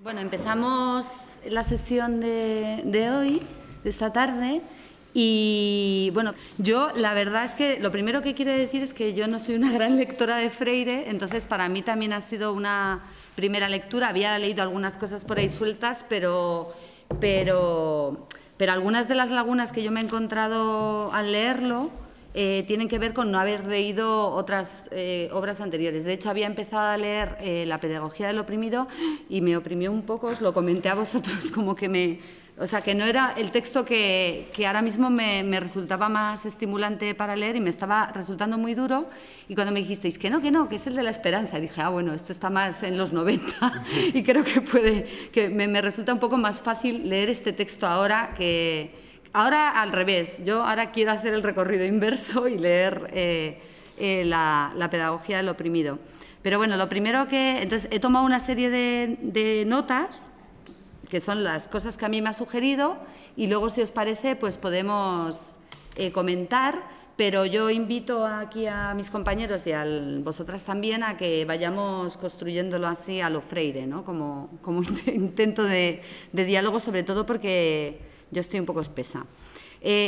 Bueno, empezamos la sesión de hoy, de esta tarde, y bueno, yo la verdad es que lo primero que quiero decir es que yo no soy una gran lectora de Freire, entonces para mí también ha sido una primera lectura. Había leído algunas cosas por ahí sueltas, pero algunas de las lagunas que yo me he encontrado al leerlo tienen que ver con no haber leído otras obras anteriores. De hecho, había empezado a leer La Pedagogía del Oprimido y me oprimió un poco, os lo comenté a vosotros, como que me... O sea, que no era el texto que ahora mismo me resultaba más estimulante para leer y me estaba resultando muy duro. Y cuando me dijisteis que no, que es el de la esperanza, dije, ah, bueno, esto está más en los 90 y creo que me resulta un poco más fácil leer este texto ahora que... Ahora al revés, yo ahora quiero hacer el recorrido inverso y leer la pedagogía del oprimido. Pero bueno, lo primero que... Entonces, he tomado una serie de notas, que son las cosas que a mí me ha sugerido, y luego, si os parece, pues podemos comentar, pero yo invito aquí a mis compañeros y a vosotras también a que vayamos construyéndolo así a lo Freire, ¿no? Como intento de diálogo, sobre todo porque... Yo estoy un poco espesa.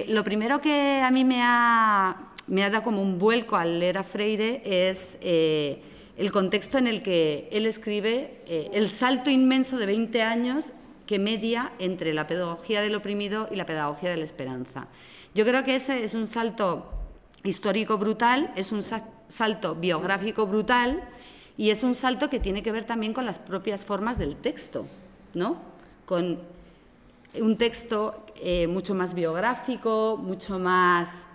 Lo primero que a mí me ha dado como un vuelco al leer a Freire es el contexto en el que él escribe, el salto inmenso de 20 años que media entre la pedagogía del oprimido y la pedagogía de la esperanza. Yo creo que ese es un salto histórico brutal, es un salto biográfico brutal y es un salto que tiene que ver también con las propias formas del texto, ¿no? Con un texto mucho más biográfico, mucho más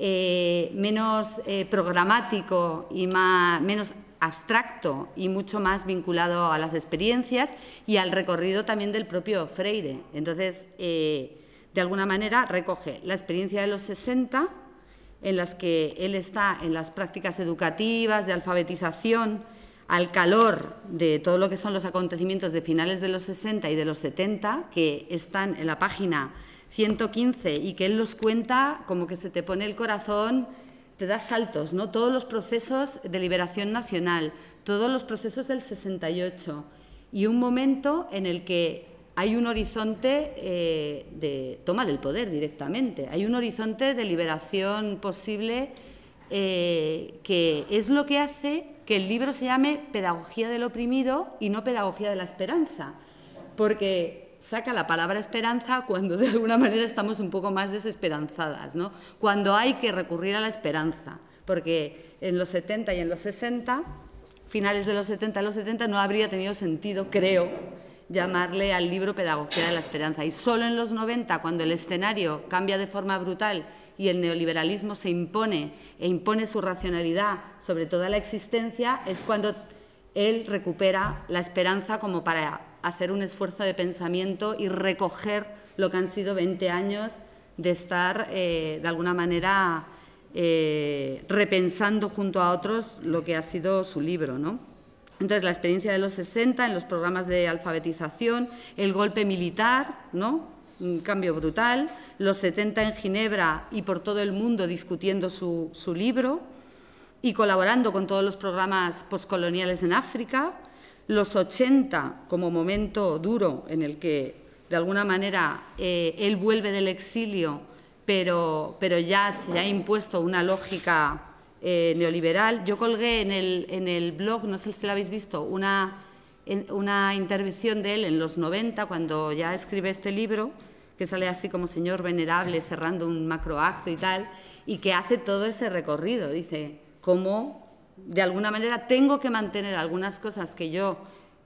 menos programático y menos abstracto y mucho más vinculado a las experiencias y al recorrido también del propio Freire. Entonces, de alguna manera recoge la experiencia de los 60, en las que él está en las prácticas educativas, de alfabetización, al calor de todo lo que son los acontecimientos de finales de los 60 y de los 70, que están en la página 115 y que él los cuenta como que se te pone el corazón, te das saltos, ¿no? Todos los procesos de liberación nacional, todos los procesos del 68 y un momento en el que hay un horizonte de toma del poder directamente, hay un horizonte de liberación posible que es lo que hace que el libro se llame Pedagogía del Oprimido y no Pedagogía de la Esperanza, porque saca la palabra esperanza cuando de alguna manera estamos un poco más desesperanzadas, ¿no? Cuando hay que recurrir a la esperanza, porque en los 70 y en los 60, finales de los 70 y los 70, no habría tenido sentido, creo, llamarle al libro Pedagogía de la Esperanza. Y solo en los 90, cuando el escenario cambia de forma brutal y el neoliberalismo se impone e impone su racionalidad sobre toda la existencia, es cuando él recupera la esperanza como para hacer un esfuerzo de pensamiento y recoger lo que han sido 20 años de estar, de alguna manera, repensando junto a otros lo que ha sido su libro, ¿no? Entonces, la experiencia de los 60 en los programas de alfabetización, el golpe militar, ¿no? Un cambio brutal, los 70 en Ginebra y por todo el mundo discutiendo su libro y colaborando con todos los programas postcoloniales en África, los 80 como momento duro en el que, de alguna manera, él vuelve del exilio, pero ya se ha impuesto una lógica neoliberal. Yo colgué en el blog, no sé si la habéis visto, una intervención de él en los 90, cuando ya escribe este libro, que sale así como señor venerable cerrando un macroacto y tal, y que hace todo ese recorrido. Dice, cómo de alguna manera tengo que mantener algunas cosas que yo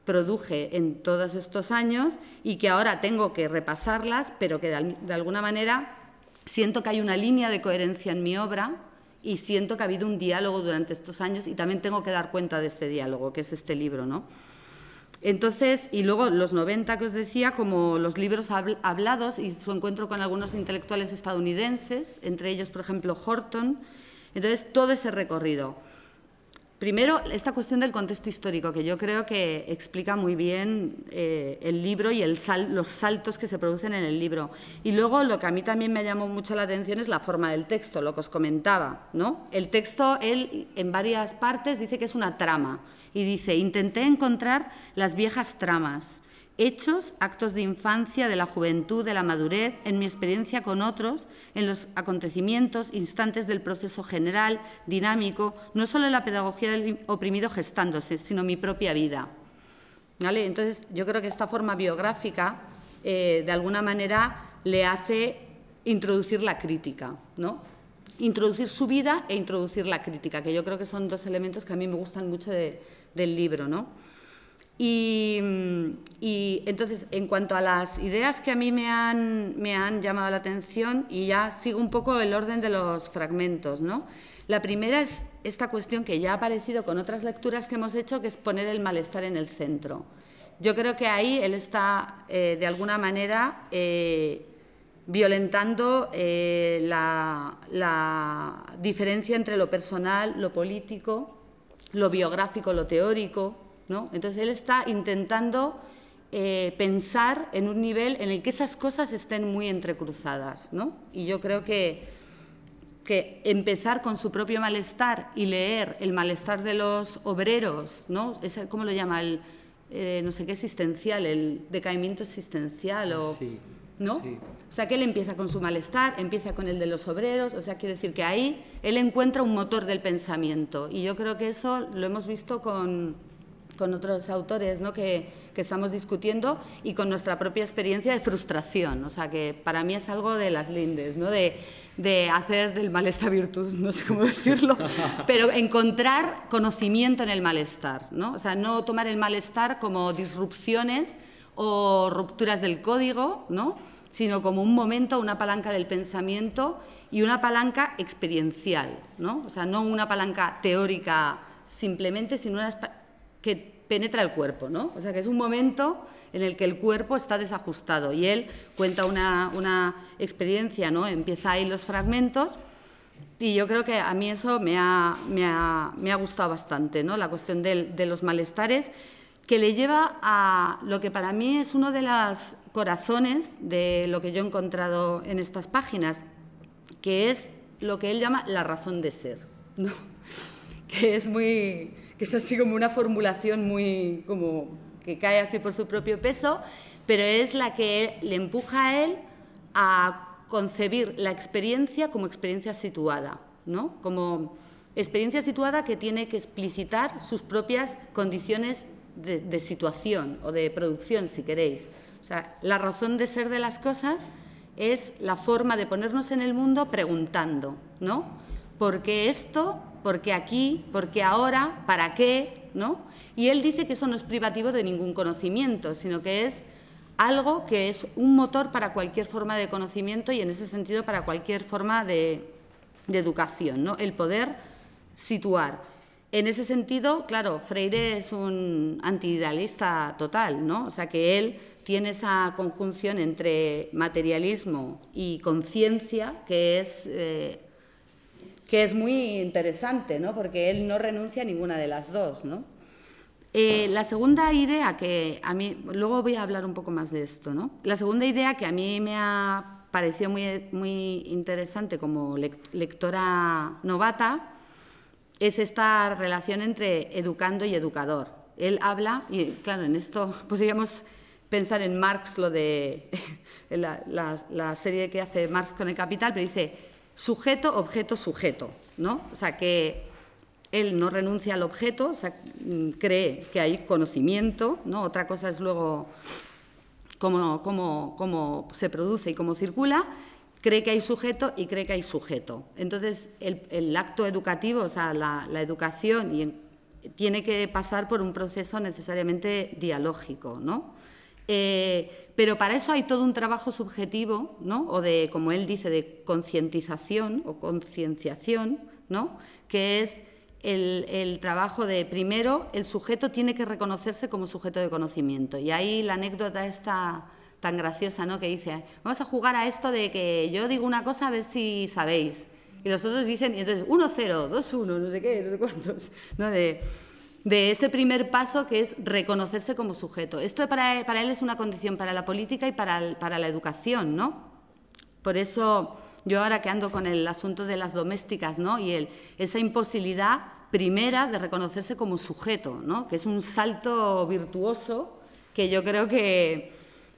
produje en todos estos años y que ahora tengo que repasarlas, pero que de alguna manera siento que hay una línea de coherencia en mi obra y siento que ha habido un diálogo durante estos años y también tengo que dar cuenta de este diálogo, que es este libro, ¿no? Entonces, y luego los 90 que os decía, como los libros hablados y su encuentro con algunos intelectuales estadounidenses, entre ellos, por ejemplo, Horton. Entonces, todo ese recorrido. Primero, esta cuestión del contexto histórico, que yo creo que explica muy bien el libro y los saltos que se producen en el libro. Y luego, lo que a mí también me llamó mucho la atención es la forma del texto, lo que os comentaba, ¿no? El texto, él, en varias partes, dice que es una trama. Y dice, intenté encontrar las viejas tramas hechos, actos de infancia, de la juventud, de la madurez, en mi experiencia con otros, en los acontecimientos, instantes del proceso general, dinámico, no solo en la pedagogía del oprimido gestándose, sino mi propia vida. ¿Vale? Entonces, yo creo que esta forma biográfica, de alguna manera, le hace introducir la crítica, ¿no? Introducir su vida e introducir la crítica, que yo creo que son dos elementos que a mí me gustan mucho del libro, ¿no? Y entonces, en cuanto a las ideas que a mí me han llamado la atención, y ya sigo un poco el orden de los fragmentos, ¿no? La primera es esta cuestión que ya ha aparecido con otras lecturas que hemos hecho, que es poner el malestar en el centro. Yo creo que ahí él está, de alguna manera, violentando la diferencia entre lo personal, lo político, lo biográfico, lo teórico, ¿no? Entonces, él está intentando pensar en un nivel en el que esas cosas estén muy entrecruzadas, ¿no? Y yo creo que empezar con su propio malestar y leer el malestar de los obreros, ¿no? Ese, ¿cómo lo llama? El no sé qué existencial, el decaimiento existencial o... Sí. ¿No? Sí. O sea, que él empieza con su malestar, empieza con el de los obreros, o sea, quiere decir que ahí él encuentra un motor del pensamiento, y yo creo que eso lo hemos visto con otros autores, ¿no? que estamos discutiendo, y con nuestra propia experiencia de frustración, o sea, que para mí es algo de Las Lindes, ¿no? de hacer del malestar virtud, no sé cómo decirlo, pero encontrar conocimiento en el malestar, ¿no? O sea, no tomar el malestar como disrupciones o rupturas del código, ¿no? Sino como un momento, una palanca del pensamiento y una palanca experiencial, ¿no? O sea, no una palanca teórica simplemente, sino una que penetra el cuerpo, ¿no? O sea, que es un momento en el que el cuerpo está desajustado, y él cuenta una experiencia, ¿no? Empieza ahí los fragmentos, y yo creo que a mí eso me ha gustado bastante, ¿no? La cuestión de los malestares, que le lleva a lo que para mí es uno de los corazones de lo que yo he encontrado en estas páginas, que es lo que él llama la razón de ser, ¿no? Que es así como una formulación muy, como que cae así por su propio peso, pero es la que le empuja a él a concebir la experiencia como experiencia situada, ¿no? Como experiencia situada que tiene que explicitar sus propias condiciones de situación o de producción, si queréis. O sea, la razón de ser de las cosas es la forma de ponernos en el mundo preguntando, ¿no? ¿Por qué esto? ¿Por qué aquí? ¿Por qué ahora? ¿Para qué? ¿No? Y él dice que eso no es privativo de ningún conocimiento, sino que es algo que es un motor para cualquier forma de conocimiento, y en ese sentido para cualquier forma de educación, ¿no? El poder situar. En ese sentido, claro, Freire es un antiidealista total, ¿no? O sea, que él tiene esa conjunción entre materialismo y conciencia, que es muy interesante, ¿no? Porque él no renuncia a ninguna de las dos, ¿no? La segunda idea que a mí... Luego voy a hablar un poco más de esto, ¿no? La segunda idea que a mí me ha parecido muy interesante como lectora novata es esta relación entre educando y educador. Él habla, y claro, en esto podríamos pensar en Marx, lo de la serie que hace Marx con el Capital, pero dice... Sujeto, objeto, sujeto, ¿no? O sea, que él no renuncia al objeto, o sea, cree que hay conocimiento, ¿no? Otra cosa es luego cómo se produce y cómo circula. Cree que hay sujeto y cree que hay sujeto. Entonces, el acto educativo, o sea, la educación, tiene que pasar por un proceso necesariamente dialógico, ¿no? Pero para eso hay todo un trabajo subjetivo, ¿no? O de, como él dice, de concientización o concienciación, ¿no? Que es el trabajo de, primero, el sujeto tiene que reconocerse como sujeto de conocimiento. Y ahí la anécdota está tan graciosa, ¿no? Que dice, vamos a jugar a esto de que yo digo una cosa a ver si sabéis. Y los otros dicen, y entonces, 1-0, 2-1, no sé qué, no sé cuántos, ¿no? De ese primer paso que es reconocerse como sujeto. Esto para él es una condición para la política y para la educación, ¿no? Por eso yo ahora que ando con el asunto de las domésticas, ¿no? Y esa imposibilidad primera de reconocerse como sujeto, ¿no? Que es un salto virtuoso que yo creo que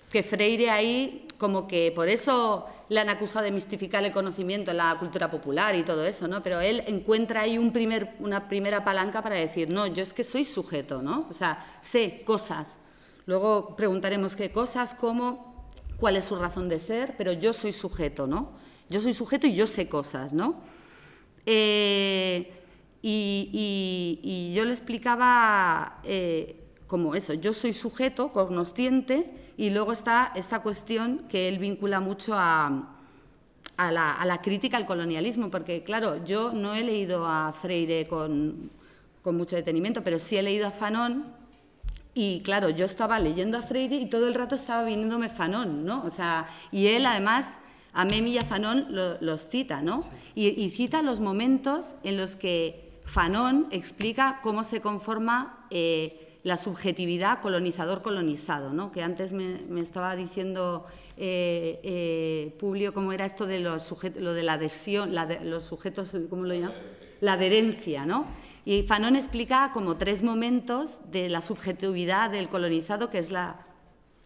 Freire ahí, como que por eso le han acusado de mistificar el conocimiento, la cultura popular y todo eso, ¿no? Pero él encuentra ahí una primera palanca para decir, no, yo es que soy sujeto, ¿no? O sea, sé cosas. Luego preguntaremos qué cosas, cómo, cuál es su razón de ser, pero yo soy sujeto, ¿no? Yo soy sujeto y yo sé cosas, ¿no? Y yo le explicaba como eso, yo soy sujeto, cognosciente, y luego está esta cuestión que él vincula mucho a la crítica al colonialismo, porque claro, yo no he leído a Freire con mucho detenimiento, pero sí he leído a Fanon, y claro, yo estaba leyendo a Freire y todo el rato estaba viniéndome Fanon, ¿no? O sea, y él además a Memmi y a Fanon los cita, ¿no? Sí. Y cita los momentos en los que Fanon explica cómo se conforma la subjetividad colonizador-colonizado, ¿no? Que antes me estaba diciendo Publio, cómo era esto de los sujetos, lo de la adhesión, los sujetos, ¿cómo lo llaman? La adherencia, ¿no? Y Fanon explica como tres momentos de la subjetividad del colonizado, que es la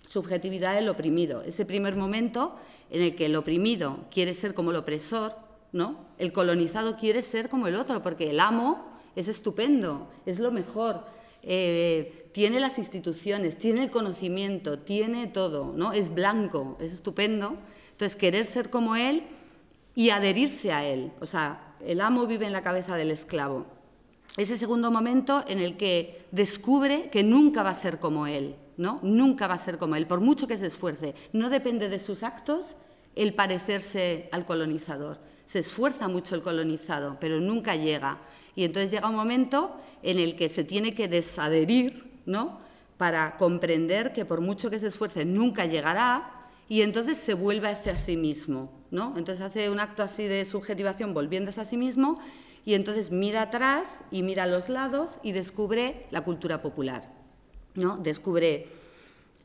subjetividad del oprimido. Ese primer momento en el que el oprimido quiere ser como el opresor, ¿no? El colonizado quiere ser como el otro, porque el amo es estupendo, es lo mejor. Tiene las instituciones, tiene el conocimiento, tiene todo, ¿no? Es blanco, es estupendo. Entonces, querer ser como él y adherirse a él. O sea, el amo vive en la cabeza del esclavo. Ese segundo momento en el que descubre que nunca va a ser como él, ¿no? Nunca va a ser como él, por mucho que se esfuerce. No depende de sus actos el parecerse al colonizador. Se esfuerza mucho el colonizado, pero nunca llega. Y entonces llega un momento en el que se tiene que desadherir, ¿no? Para comprender que por mucho que se esfuerce nunca llegará, y entonces se vuelve hacia sí mismo, ¿no? Entonces hace un acto así de subjetivación volviéndose a sí mismo, y entonces mira atrás y mira a los lados y descubre la cultura popular, ¿no? Descubre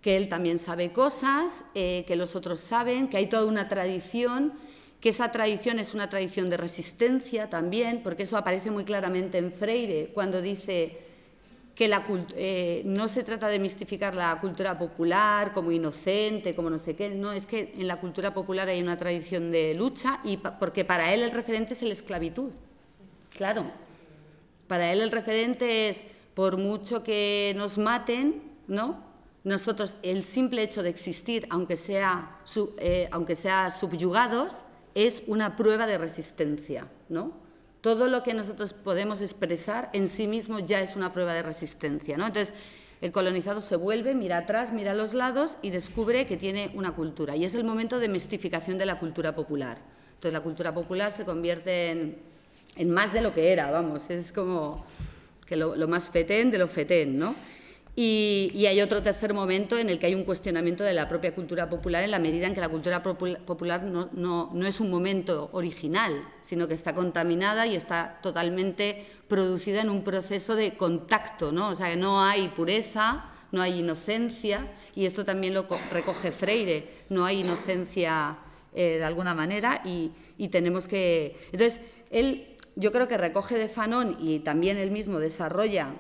que él también sabe cosas, que los otros saben, que hay toda una tradición, que esa tradición es una tradición de resistencia también, porque eso aparece muy claramente en Freire, cuando dice que no se trata de mistificar la cultura popular como inocente, como no sé qué, no, es que en la cultura popular hay una tradición de lucha, y porque para él el referente es la esclavitud, claro, para él el referente es, por mucho que nos maten, ¿no? Nosotros, el simple hecho de existir, aunque sea subyugados, es una prueba de resistencia, ¿no? Todo lo que nosotros podemos expresar en sí mismo ya es una prueba de resistencia, ¿no? Entonces, el colonizado se vuelve, mira atrás, mira a los lados y descubre que tiene una cultura. Y es el momento de mistificación de la cultura popular. Entonces, la cultura popular se convierte en más de lo que era, vamos, es como que lo más fetén de lo fetén, ¿no? Y hay otro tercer momento en el que hay un cuestionamiento de la propia cultura popular, en la medida en que la cultura popular no es un momento original, sino que está contaminada y está totalmente producida en un proceso de contacto, ¿no? O sea, que no hay pureza, no hay inocencia, y esto también lo recoge Freire, no hay inocencia de alguna manera, y tenemos que... Entonces, él, yo creo que recoge de Fanon, y también él mismo desarrolla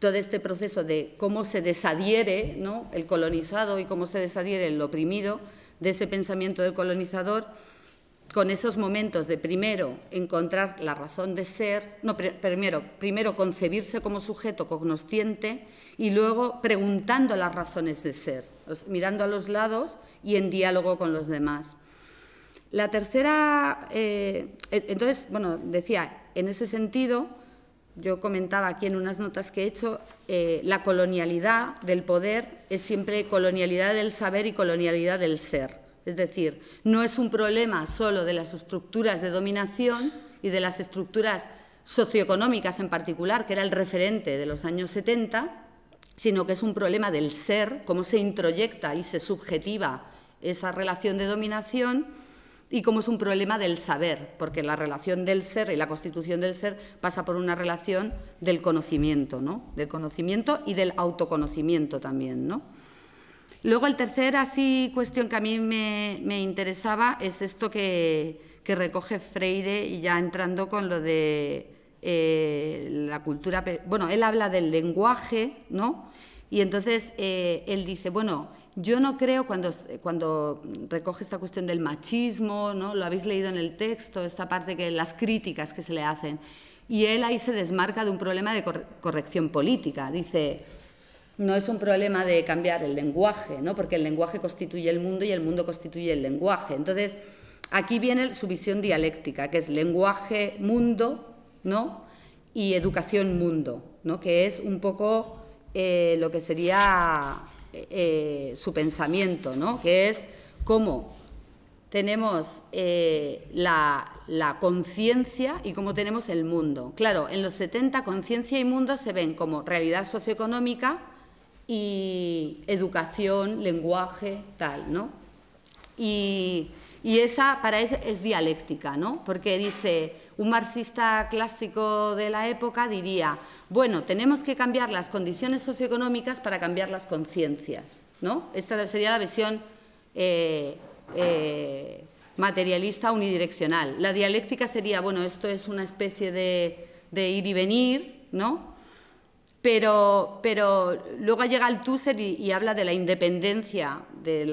todo este proceso de cómo se desadiere, ¿no? El colonizado y cómo se desadiere el oprimido de ese pensamiento del colonizador, con esos momentos de primero encontrar la razón de ser, primero concebirse como sujeto cognosciente y luego preguntando las razones de ser, mirando a los lados y en diálogo con los demás. La tercera, entonces, bueno, decía, en ese sentido, yo comentaba aquí en unas notas que he hecho, la colonialidad del poder es siempre colonialidad del saber y colonialidad del ser. Es decir, no es un problema solo de las estructuras de dominación y de las estructuras socioeconómicas en particular, que era el referente de los años 70, sino que es un problema del ser, cómo se introyecta y se subjetiva esa relación de dominación, y como es un problema del saber, porque la relación del ser y la constitución del ser pasa por una relación del conocimiento, ¿no? Del conocimiento y del autoconocimiento también, ¿no? Luego, el tercer así cuestión que a mí me interesaba es esto que recoge Freire, y ya entrando con lo de la cultura. Bueno, él habla del lenguaje, ¿no? Y entonces él dice, bueno, yo no creo, cuando recoge esta cuestión del machismo, ¿no? Lo habéis leído en el texto, esta parte que las críticas que se le hacen, y él ahí se desmarca de un problema de corrección política. Dice, no es un problema de cambiar el lenguaje, ¿no? Porque el lenguaje constituye el mundo y el mundo constituye el lenguaje. Entonces, aquí viene su visión dialéctica, que es lenguaje-mundo, ¿no? Y educación-mundo, ¿no? Que es un poco lo que sería su pensamiento, ¿no? Que es cómo tenemos la conciencia y cómo tenemos el mundo. Claro, en los 70 conciencia y mundo se ven como realidad socioeconómica y educación, lenguaje, tal, ¿no? Y esa para él es dialéctica, ¿no? Porque dice, un marxista clásico de la época diría, bueno, tenemos que cambiar las condiciones socioeconómicas para cambiar las conciencias, ¿no? Esta sería la visión materialista unidireccional. La dialéctica sería, bueno, esto es una especie de ir y venir, ¿no? Pero luego llega Althusser y habla de la independencia de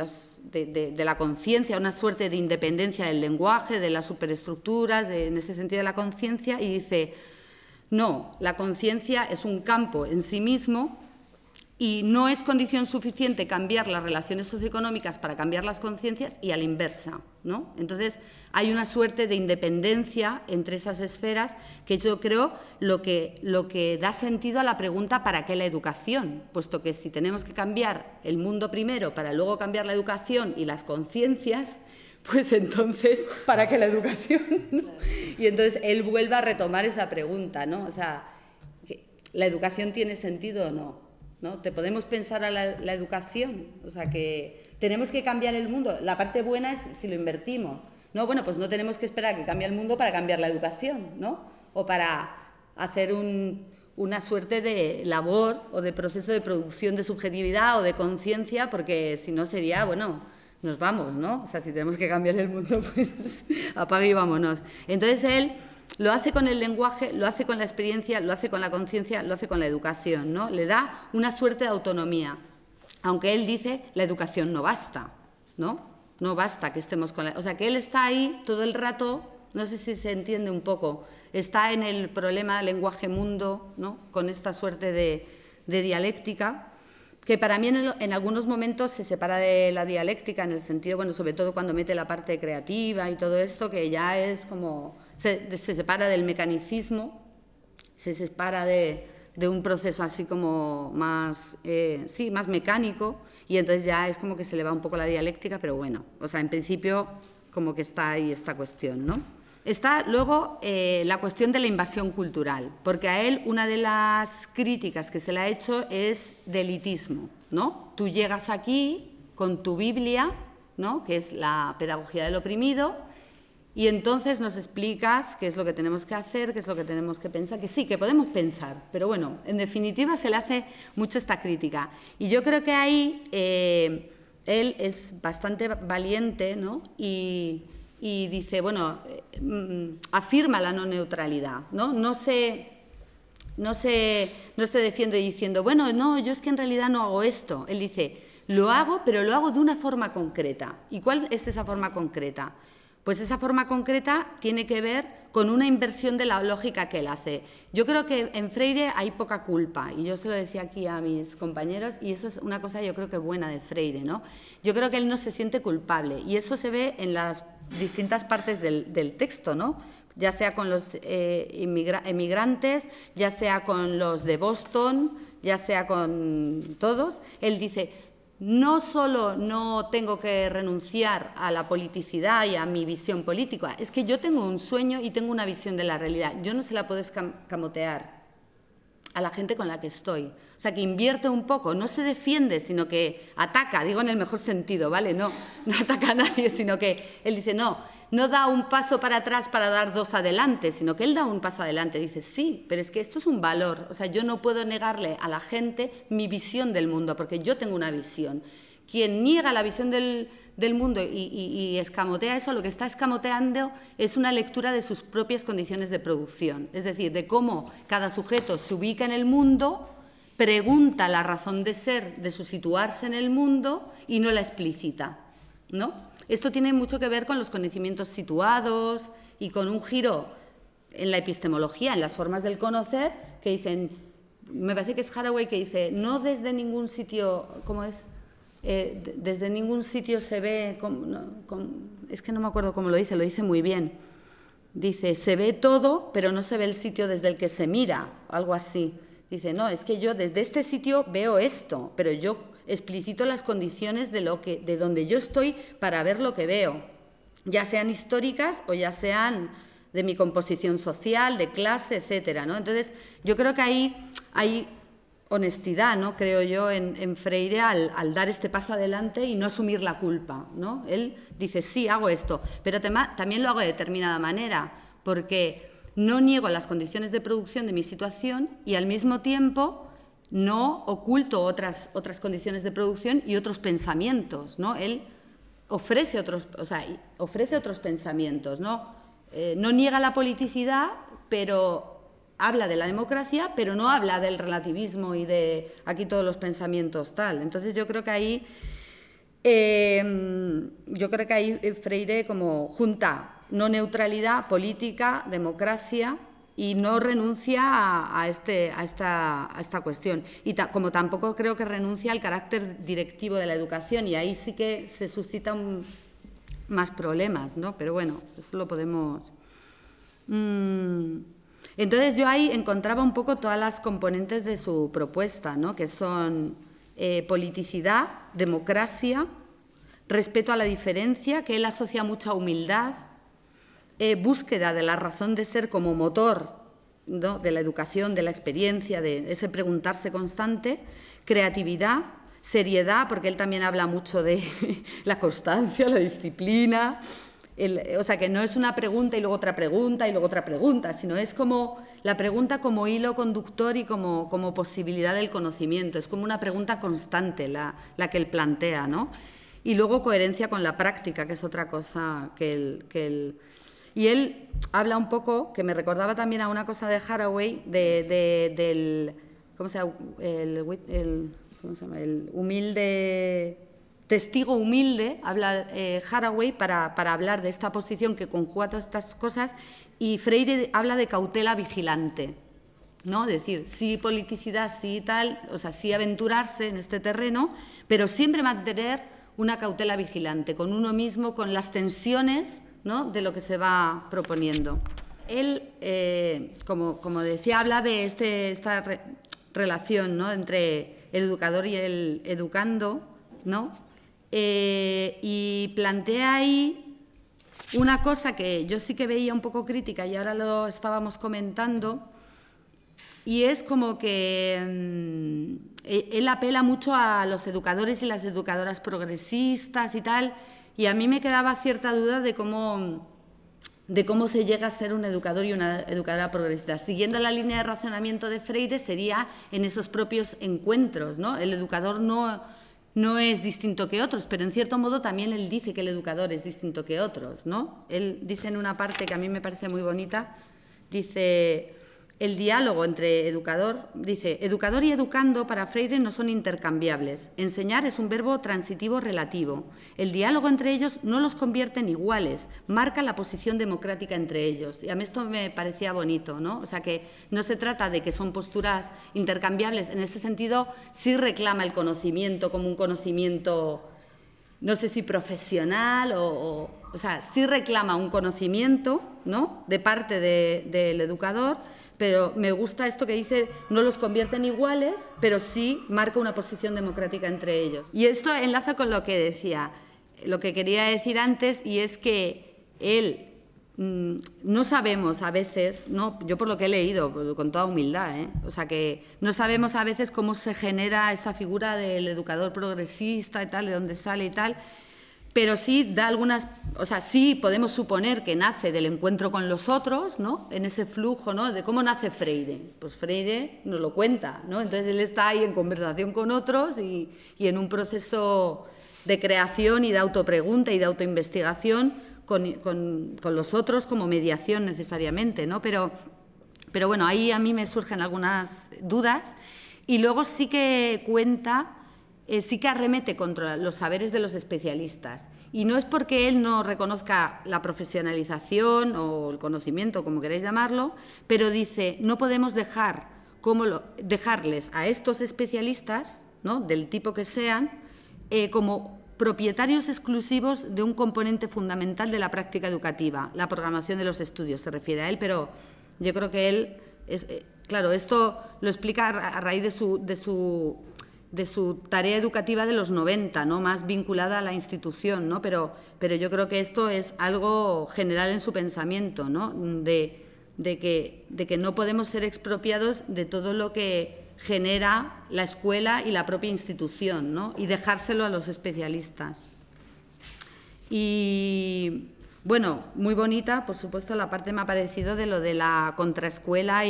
la conciencia, una suerte de independencia del lenguaje, de las superestructuras, en ese sentido de la conciencia, y dice, no, la conciencia es un campo en sí mismo y no es condición suficiente cambiar las relaciones socioeconómicas para cambiar las conciencias, y a la inversa, ¿no? Entonces, hay una suerte de independencia entre esas esferas que yo creo lo que da sentido a la pregunta ¿para qué la educación? Puesto que si tenemos que cambiar el mundo primero para luego cambiar la educación y las conciencias, pues entonces ¿para qué la educación? ¿No? Y entonces él vuelve a retomar esa pregunta, ¿no? O sea, ¿la educación tiene sentido o no? ¿No? ¿Te podemos pensar a la educación? O sea, que tenemos que cambiar el mundo. La parte buena es si lo invertimos. No, bueno, pues no tenemos que esperar a que cambie el mundo para cambiar la educación, ¿no? O para hacer una suerte de labor o de proceso de producción de subjetividad o de conciencia, porque si no sería, bueno, nos vamos, ¿no? O sea, si tenemos que cambiar el mundo, pues apague y vámonos. Entonces él lo hace con el lenguaje, lo hace con la experiencia, lo hace con la conciencia, lo hace con la educación, ¿no? Le da una suerte de autonomía, aunque él dice la educación no basta, ¿no? No basta que estemos con la... O sea, que él está ahí todo el rato, no sé si se entiende un poco, está en el problema del lenguaje-mundo, ¿no? Con esta suerte de dialéctica, que para mí en algunos momentos se separa de la dialéctica en el sentido, bueno, sobre todo cuando mete la parte creativa y todo esto, que ya es como... Se separa del mecanicismo, se separa de un proceso así como más, sí, más mecánico, y entonces ya es como que se le va un poco la dialéctica, pero bueno, o sea, en principio como que está ahí esta cuestión, ¿no? Está luego la cuestión de la invasión cultural, porque a él una de las críticas que se le ha hecho es del elitismo, ¿no? Tú llegas aquí con tu Biblia, ¿no? Que es la pedagogía del oprimido, y entonces nos explicas qué es lo que tenemos que hacer, qué es lo que tenemos que pensar, que sí, que podemos pensar, pero bueno, en definitiva se le hace mucho esta crítica. Y yo creo que ahí él es bastante valiente, ¿no? Y dice, bueno, afirma la no neutralidad, ¿no? No se defiende diciendo, bueno, no, yo es que en realidad no hago esto. Él dice, lo hago, pero lo hago de una forma concreta. ¿Y cuál es esa forma concreta? Pues esa forma concreta tiene que ver con una inversión de la lógica que él hace. Yo creo que en Freire hay poca culpa, y yo se lo decía aquí a mis compañeros, y eso es una cosa yo creo que buena de Freire, ¿no? Yo creo que él no se siente culpable, y eso se ve en las distintas partes del texto, ¿no? Ya sea con los emigrantes, ya sea con los de Boston, ya sea con todos. Él dice, no solo no tengo que renunciar a la politicidad y a mi visión política, es que yo tengo un sueño y tengo una visión de la realidad. Yo no se la puedo escamotear a la gente con la que estoy. O sea, que invierte un poco, no se defiende, sino que ataca, digo en el mejor sentido, ¿vale? No ataca a nadie, sino que él dice, no da un paso para atrás para dar dos adelante, sino que él da un paso adelante. Dice, sí, pero es que esto es un valor. O sea, yo no puedo negarle a la gente mi visión del mundo, porque yo tengo una visión. Quien niega la visión del mundo y escamotea eso, lo que está escamoteando es una lectura de sus propias condiciones de producción. Es decir, de cómo cada sujeto se ubica en el mundo pregunta la razón de ser, de su situarse en el mundo y no la explicita, ¿no? Esto tiene mucho que ver con los conocimientos situados y con un giro en la epistemología, en las formas del conocer, que dicen, me parece que es Haraway que dice, no desde ningún sitio, ¿cómo es? Desde ningún sitio se ve, es que no me acuerdo cómo lo dice muy bien. Dice, se ve todo, pero no se ve el sitio desde el que se mira, algo así. Dice, no, es que yo desde este sitio veo esto, pero yo explicito las condiciones de donde yo estoy para ver lo que veo, ya sean históricas o ya sean de mi composición social, de clase, etcétera, ¿no? Entonces, yo creo que ahí hay honestidad, ¿no? Creo yo, en Freire al dar este paso adelante y no asumir la culpa, ¿no? Él dice, sí, hago esto, pero también lo hago de determinada manera, porque no niego las condiciones de producción de mi situación y al mismo tiempo no oculto otras condiciones de producción y otros pensamientos, ¿no? Él ofrece otros pensamientos, ¿no? No niega la politicidad, pero habla de la democracia, pero no habla del relativismo y de aquí todos los pensamientos tal. Entonces yo creo que ahí, Freire como junta no neutralidad política, democracia y no renuncia a esta cuestión. Y como tampoco creo que renuncia al carácter directivo de la educación y ahí sí que se suscita más problemas, ¿no? Pero bueno, eso lo podemos... Entonces yo ahí encontraba un poco todas las componentes de su propuesta, ¿no? Que son politicidad, democracia, respeto a la diferencia, que él asocia mucha humildad, búsqueda de la razón de ser como motor, ¿no? De la educación, de la experiencia, de ese preguntarse constante, creatividad, seriedad, porque él también habla mucho de la constancia, la disciplina, o sea, que no es una pregunta y luego otra pregunta y luego otra pregunta, sino es como la pregunta como hilo conductor y como posibilidad del conocimiento, es como una pregunta constante la que él plantea, ¿no? Y luego coherencia con la práctica, que es otra cosa que él... Y él habla un poco, que me recordaba también a una cosa de Haraway, del... ¿Cómo se llama? El humilde, testigo humilde, habla Haraway para hablar de esta posición que conjuga todas estas cosas, y Freire habla de cautela vigilante, ¿no? Decir, sí politicidad, sí tal, o sea, sí aventurarse en este terreno, pero siempre mantener una cautela vigilante con uno mismo, con las tensiones, ¿no? De lo que se va proponiendo. Él, como decía, habla de esta relación, ¿no? Entre el educador y el educando, ¿no? Y plantea ahí una cosa que yo sí que veía un poco crítica y ahora lo estábamos comentando, y es como que él apela mucho a los educadores y las educadoras progresistas y tal, y a mí me quedaba cierta duda de cómo se llega a ser un educador y una educadora progresista. Siguiendo la línea de razonamiento de Freire sería en esos propios encuentros, ¿no? El educador no es distinto que otros, pero en cierto modo también él dice que el educador es distinto que otros, ¿no? Él dice en una parte que a mí me parece muy bonita, dice, el diálogo entre educador, dice, educador y educando para Freire no son intercambiables. Enseñar es un verbo transitivo relativo. El diálogo entre ellos no los convierte en iguales, marca la posición democrática entre ellos. Y a mí esto me parecía bonito, ¿no? O sea, que no se trata de que son posturas intercambiables. En ese sentido, sí reclama el conocimiento como un conocimiento, no sé si profesional o sea, sí reclama un conocimiento, ¿no? De parte del educador. Pero me gusta esto que dice, no los convierte en iguales, pero sí marca una posición democrática entre ellos. Y esto enlaza con lo que decía, lo que quería decir antes, y es que él, no sabemos a veces, ¿no? Yo por lo que he leído, con toda humildad, ¿eh? O sea que no sabemos a veces cómo se genera esta figura del educador progresista y tal, de dónde sale y tal, pero sí da algunas, o sea, sí podemos suponer que nace del encuentro con los otros, ¿no? En ese flujo, ¿no? De cómo nace Freire. Pues Freire nos lo cuenta, ¿no? Entonces él está ahí en conversación con otros y en un proceso de creación y de autopregunta y de autoinvestigación con los otros como mediación necesariamente, ¿no? Pero bueno, ahí a mí me surgen algunas dudas. Y luego sí que cuenta, sí que arremete contra los saberes de los especialistas. Y no es porque él no reconozca la profesionalización o el conocimiento, como queráis llamarlo, pero dice, no podemos dejarles a estos especialistas, ¿no?, del tipo que sean, como propietarios exclusivos de un componente fundamental de la práctica educativa, la programación de los estudios, se refiere a él, pero yo creo que él, claro, esto lo explica a raíz de su tarea educativa de los 90, ¿no?, más vinculada a la institución, ¿no?, pero yo creo que esto es algo general en su pensamiento, ¿no?, de que no podemos ser expropiados de todo lo que genera la escuela y la propia institución, ¿no?, y dejárselo a los especialistas. Y bueno, muy bonita, por supuesto, la parte me ha parecido de lo de la contraescuela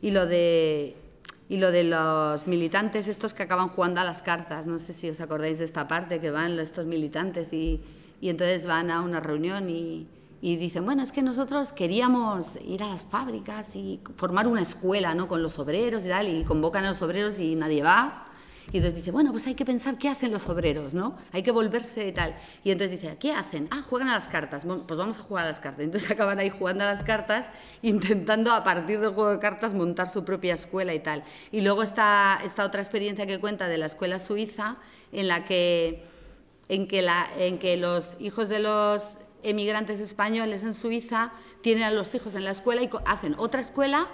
y lo de los militantes estos que acaban jugando a las cartas. No sé si os acordáis de esta parte, que van estos militantes y entonces van a una reunión y dicen, bueno, es que nosotros queríamos ir a las fábricas y formar una escuela, ¿no?, con los obreros y tal, y convocan a los obreros y nadie va. Y entonces dice, bueno, pues hay que pensar qué hacen los obreros, ¿no?, hay que volverse y tal. Y entonces dice, ¿qué hacen? Ah, juegan a las cartas. Bueno, pues vamos a jugar a las cartas. Entonces acaban ahí jugando a las cartas, intentando a partir del juego de cartas montar su propia escuela y tal. Y luego está esta otra experiencia que cuenta de la escuela suiza, en que los hijos de los emigrantes españoles en Suiza tienen a los hijos en la escuela y hacen otra escuela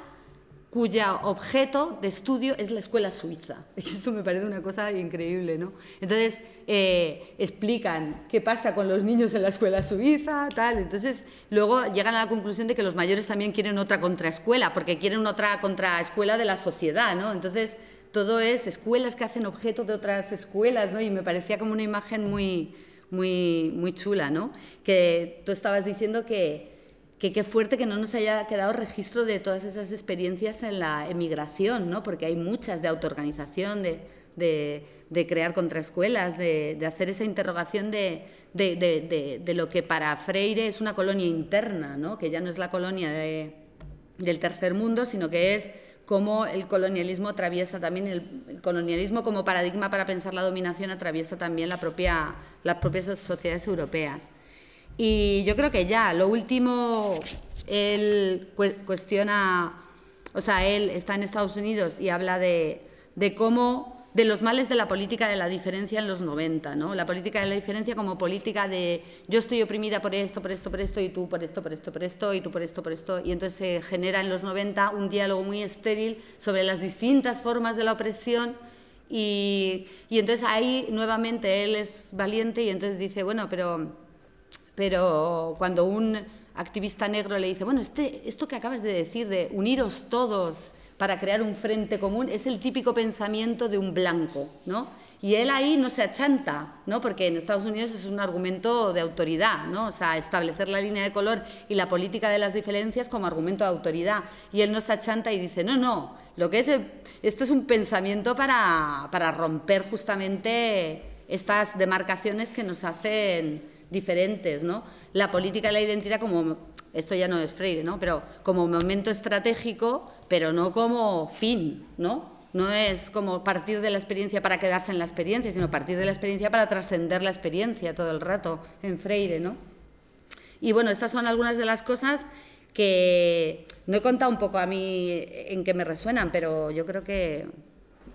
cuya objeto de estudio es la escuela suiza. Esto me parece una cosa increíble, ¿no? Entonces, explican qué pasa con los niños en la escuela suiza, tal. Entonces, luego llegan a la conclusión de que los mayores también quieren otra contraescuela, porque quieren otra contraescuela de la sociedad, ¿no? Entonces, todo es escuelas que hacen objeto de otras escuelas, ¿no? Y me parecía como una imagen muy, muy, muy chula, ¿no? Que tú estabas diciendo que qué fuerte que no nos haya quedado registro de todas esas experiencias en la emigración, ¿no?, porque hay muchas de autoorganización, de crear contraescuelas, de hacer esa interrogación de lo que para Freire es una colonia interna, ¿no?, que ya no es la colonia del tercer mundo, sino que es cómo el colonialismo atraviesa también, el colonialismo como paradigma para pensar la dominación atraviesa también las propias sociedades europeas. Y yo creo que ya, lo último, él cuestiona, o sea, él está en Estados Unidos y habla de los males de la política de la diferencia en los 90, ¿no? La política de la diferencia como política de yo estoy oprimida por esto, y tú por esto, y tú por esto. Y entonces se genera en los 90 un diálogo muy estéril sobre las distintas formas de la opresión. Y entonces ahí nuevamente él es valiente y entonces dice, bueno, pero cuando un activista negro le dice, bueno, esto que acabas de decir de uniros todos para crear un frente común es el típico pensamiento de un blanco, ¿no? Y él ahí no se achanta, ¿no?, porque en Estados Unidos es un argumento de autoridad, ¿no?, o sea, establecer la línea de color y la política de las diferencias como argumento de autoridad. Y él no se achanta y dice, no, lo que es esto es un pensamiento para romper justamente estas demarcaciones que nos hacen diferentes, ¿no? La política de la identidad como, esto ya no es Freire, ¿no?, pero como momento estratégico, pero no como fin, ¿no? No es como partir de la experiencia para quedarse en la experiencia, sino partir de la experiencia para trascender la experiencia todo el rato en Freire, ¿no? Y bueno, estas son algunas de las cosas que no he contado un poco a mí en que me resuenan, pero yo creo que,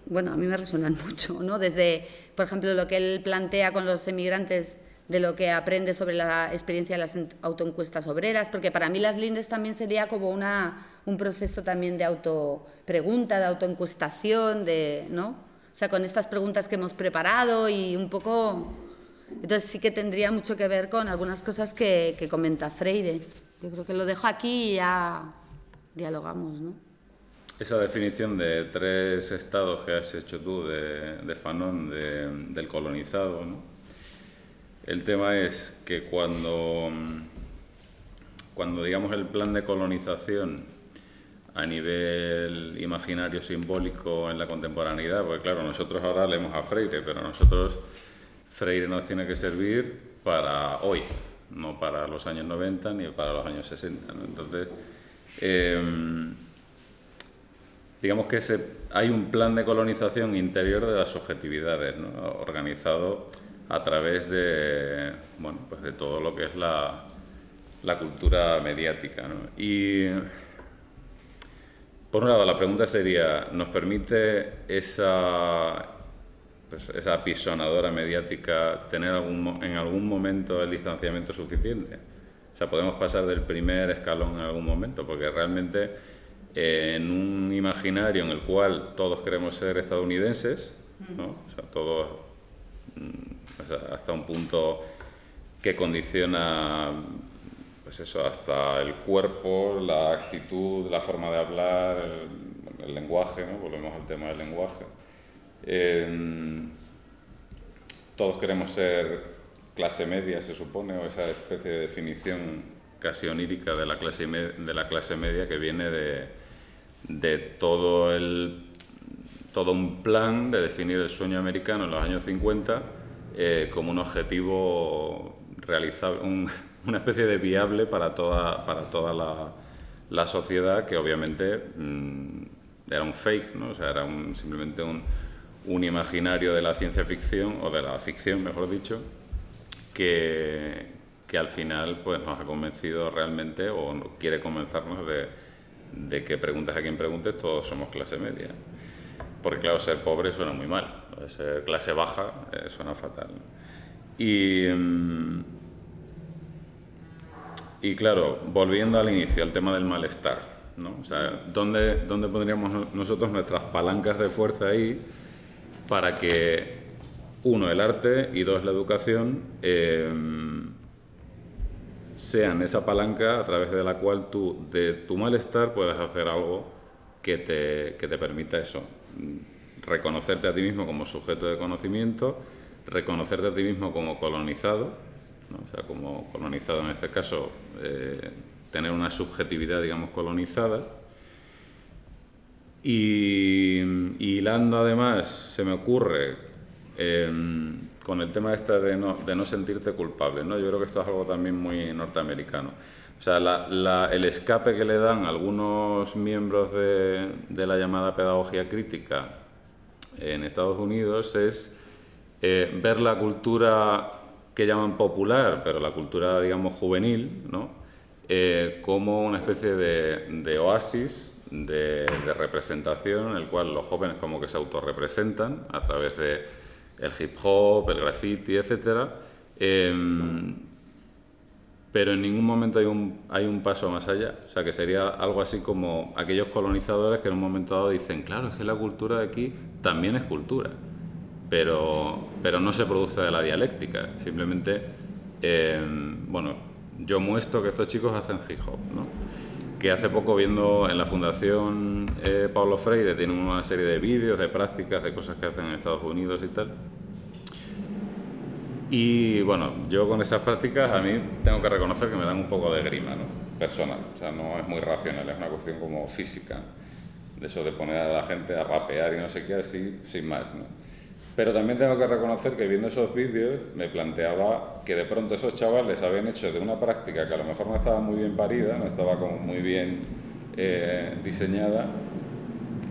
bueno, a mí me resuenan mucho, ¿no? Desde, por ejemplo, lo que él plantea con los emigrantes, de lo que aprende sobre la experiencia de las autoencuestas obreras, porque para mí Las Lindes también sería como un proceso también de autopregunta, de autoencuestación, ¿no? O sea, con estas preguntas que hemos preparado y un poco. Entonces sí que tendría mucho que ver con algunas cosas que comenta Freire. Yo creo que lo dejo aquí y ya dialogamos, ¿no? Esa definición de tres estados que has hecho tú de Fanon, del colonizado, ¿no? El tema es que cuando digamos el plan de colonización a nivel imaginario simbólico en la contemporaneidad, porque claro, nosotros ahora leemos a Freire, pero Freire nos tiene que servir para hoy, no para los años 90 ni para los años 60, ¿no? Entonces, digamos que hay un plan de colonización interior de las subjetividades, ¿no?, organizado a través de, bueno, pues de todo lo que es la cultura mediática, ¿no? Y por un lado la pregunta sería, ¿nos permite esa apisonadora mediática tener en algún momento el distanciamiento suficiente? O sea, ¿podemos pasar del primer escalón en algún momento? Porque realmente en un imaginario en el cual todos queremos ser estadounidenses, ¿no?, o sea, todos, o sea, hasta un punto que condiciona, pues eso, hasta el cuerpo, la actitud, la forma de hablar, el lenguaje, ¿no? Volvemos al tema del lenguaje. Todos queremos ser clase media, se supone, o esa especie de definición casi onírica de la clase media que viene de todo un plan de definir el sueño americano en los años 50 como un objetivo realizable, una especie de viable para toda la sociedad, que obviamente era un fake, ¿no? O sea, era simplemente un imaginario de la ciencia ficción, o de la ficción, mejor dicho, que al final pues nos ha convencido realmente, o quiere convencernos de que preguntas a quien preguntes, todos somos clase media. Porque claro, ser pobre suena muy mal, ser clase baja suena fatal. Y claro, volviendo al inicio, al tema del malestar, ¿no? O sea, ¿dónde pondríamos nosotros nuestras palancas de fuerza ahí para que, uno, el arte, y dos, la educación, sean esa palanca a través de la cual tú, de tu malestar, puedas hacer algo que te permita eso? Reconocerte a ti mismo como sujeto de conocimiento, reconocerte a ti mismo como colonizado, ¿no? O sea, como colonizado en este caso, tener una subjetividad, digamos, colonizada. Y hilando además, se me ocurre, con el tema este de no sentirte culpable, ¿no? Yo creo que esto es algo también muy norteamericano. O sea, el escape que le dan algunos miembros de la llamada pedagogía crítica en Estados Unidos es ver la cultura que llaman popular, pero la cultura, digamos, juvenil, ¿no?, como una especie de oasis de representación, en el cual los jóvenes como que se autorrepresentan a través del hip hop, el graffiti, etc. Pero en ningún momento hay un paso más allá. O sea, que sería algo así como aquellos colonizadores que en un momento dado dicen, claro, es que la cultura de aquí también es cultura, pero no se produce de la dialéctica. Simplemente, bueno, yo muestro que estos chicos hacen hip hop, ¿no? Que hace poco, viendo en la Fundación Paulo Freire, tienen una serie de vídeos, de prácticas, de cosas que hacen en Estados Unidos y tal. Y bueno, yo con esas prácticas, a mí tengo que reconocer que me dan un poco de grima, ¿no?, personal. O sea, no es muy racional, es una cuestión como física, de eso de poner a la gente a rapear y no sé qué, así, sin más, ¿no? Pero también tengo que reconocer que viendo esos vídeos me planteaba que de pronto esos chavales habían hecho de una práctica que a lo mejor no estaba muy bien parida, no estaba como muy bien diseñada,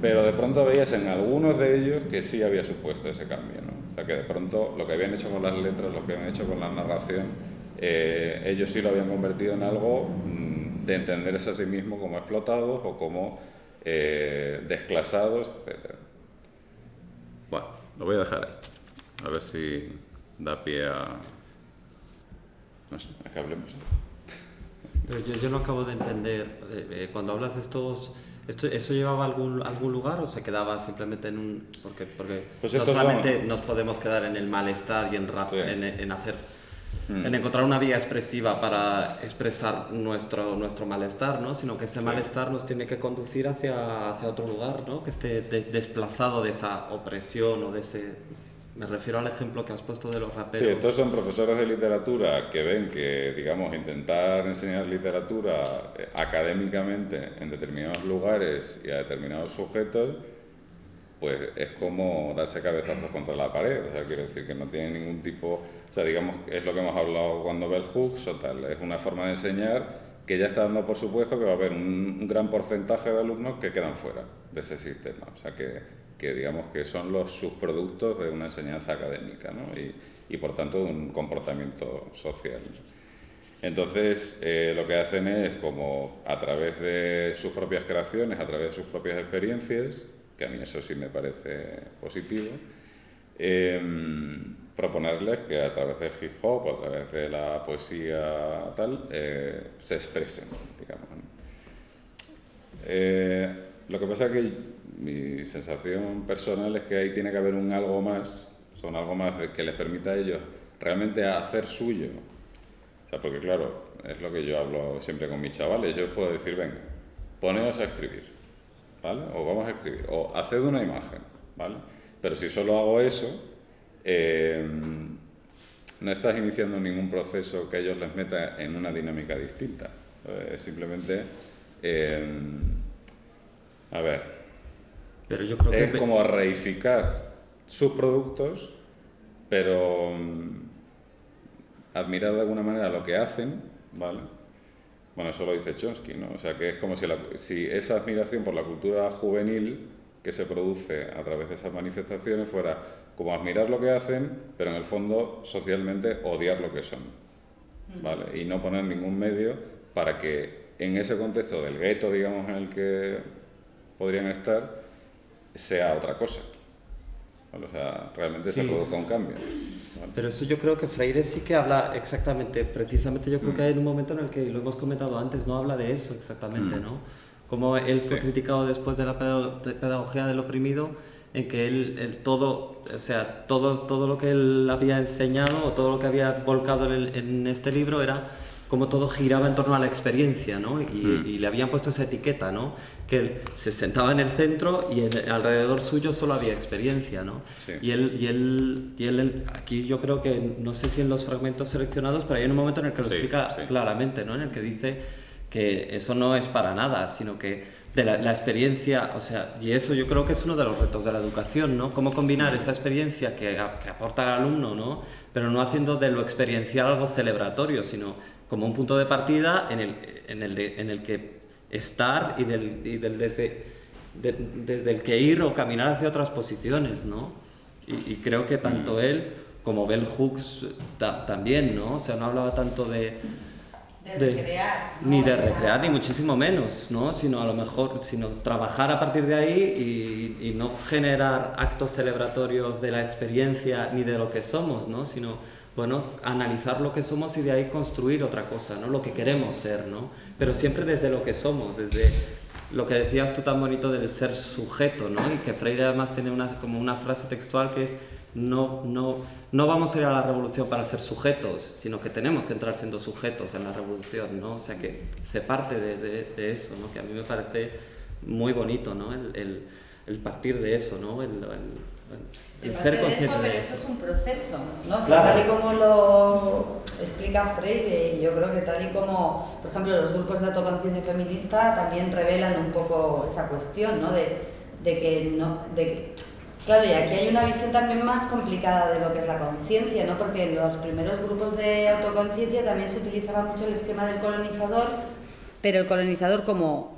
pero de pronto veías en algunos de ellos que sí había supuesto ese cambio, ¿no? O sea, que de pronto lo que habían hecho con las letras, lo que habían hecho con la narración, ellos sí lo habían convertido en algo de entenderse a sí mismos como explotados o como desclasados, etc. Bueno, lo voy a dejar ahí, a ver si da pie a, no sé, a que hablemos. Pero yo no acabo de entender, cuando hablas de ¿eso llevaba a algún lugar o se quedaba simplemente en un...? Porque pues no solamente nos podemos quedar en el malestar y en rap, sí, en encontrar una vía expresiva para expresar nuestro malestar, ¿no?, sino que ese malestar nos tiene que conducir hacia otro lugar, ¿no?, que esté desplazado de esa opresión o de ese... Me refiero al ejemplo que has puesto de los raperos. Sí, estos son profesores de literatura que ven que, digamos, intentar enseñar literatura académicamente en determinados lugares y a determinados sujetos, pues es como darse cabezazos contra la pared. O sea, quiero decir que no tiene ningún tipo... O sea, digamos, es lo que hemos hablado cuando Bell Hooks o tal, es una forma de enseñar que ya está dando por supuesto que va a haber un gran porcentaje de alumnos que quedan fuera de ese sistema, o sea que digamos que son los subproductos de una enseñanza académica, ¿no? Y por tanto de un comportamiento social. Entonces lo que hacen es, como a través de sus propias creaciones, a través de sus propias experiencias, que a mí eso sí me parece positivo, proponerles que a través del hip hop, a través de la poesía tal, se expresen, digamos. Lo que pasa es que mi sensación personal es que ahí tiene que haber un algo más, son algo más que les permita a ellos realmente hacer suyo. O sea, porque claro, es lo que yo hablo siempre con mis chavales, yo puedo decir, venga, poneos a escribir, ¿vale? O vamos a escribir, o haced una imagen, ¿vale? Pero si solo hago eso, no estás iniciando ningún proceso que ellos les meta en una dinámica distinta, ¿sabes? Simplemente, a ver, pero yo creo que es como reificar sus productos, pero admirar de alguna manera lo que hacen, ¿vale? Bueno, eso lo dice Chomsky, ¿no? O sea, que es como si esa admiración por la cultura juvenil que se produce a través de esas manifestaciones fuera como admirar lo que hacen, pero en el fondo socialmente odiar lo que son, ¿vale? Y no poner ningún medio para que en ese contexto del gueto, digamos, en el que podrían estar, sea otra cosa, ¿vale? O sea, realmente sí se produzca un cambio, ¿vale? Pero eso yo creo que Freire sí que habla exactamente, precisamente yo creo que hay un momento en el que, lo hemos comentado antes, no habla de eso exactamente, ¿no? Como él fue criticado después de la pedagogía del oprimido, en que él todo, o sea, todo lo que él había enseñado o todo lo que había volcado en este libro era como todo giraba en torno a la experiencia, ¿no? Y le habían puesto esa etiqueta, ¿no? Que él se sentaba en el centro y alrededor suyo solo había experiencia, ¿no? Sí. Y él, aquí yo creo que, no sé si en los fragmentos seleccionados, pero hay un momento en el que lo explica claramente, ¿no? En el que dice que eso no es para nada, sino que de la experiencia, o sea, y eso yo creo que es uno de los retos de la educación, ¿no? Cómo combinar esa experiencia que aporta al alumno, ¿no? Pero no haciendo de lo experiencial algo celebratorio, sino como un punto de partida en el que estar y desde el que ir o caminar hacia otras posiciones, ¿no? Y creo que tanto él como Bell Hooks también, ¿no? O sea, no hablaba tanto de recrear, ¿no? Ni de recrear, ni muchísimo menos, ¿no? Sino a lo mejor, sino trabajar a partir de ahí y no generar actos celebratorios de la experiencia ni de lo que somos, ¿no? Sino, bueno, analizar lo que somos y de ahí construir otra cosa, ¿no? Lo que queremos ser, ¿no? Pero siempre desde lo que somos, desde lo que decías tú tan bonito del ser sujeto, ¿no? Y que Freire además tiene como una frase textual que es: No vamos a ir a la revolución para ser sujetos, sino que tenemos que entrar siendo sujetos en la revolución, ¿no? O sea, que se parte de eso, ¿no? Que a mí me parece muy bonito, ¿no? El partir de eso, ¿no? El ser consciente de eso. Pero eso es un proceso, ¿no? O sea, claro, tal y como lo explica Freire, yo creo que tal y como, por ejemplo, los grupos de autoconciencia feminista también revelan un poco esa cuestión, ¿no? Claro, y aquí hay una visión también más complicada de lo que es la conciencia, ¿no? Porque en los primeros grupos de autoconciencia también se utilizaba mucho el esquema del colonizador, pero el colonizador como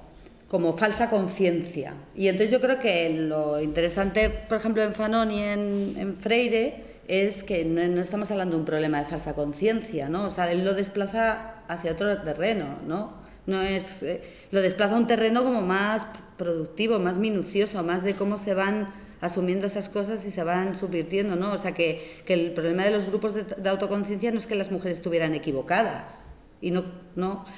falsa conciencia. Y entonces yo creo que lo interesante, por ejemplo, en Fanon y en Freire, es que no estamos hablando de un problema de falsa conciencia, ¿no? O sea, él lo desplaza hacia otro terreno, ¿no? No es, lo desplaza a un terreno como más productivo, más minucioso, más de cómo se van asumiendo esas cosas y se van subvirtiendo, ¿no? O sea, que el problema de los grupos de autoconciencia no es que las mujeres estuvieran equivocadas. Y no.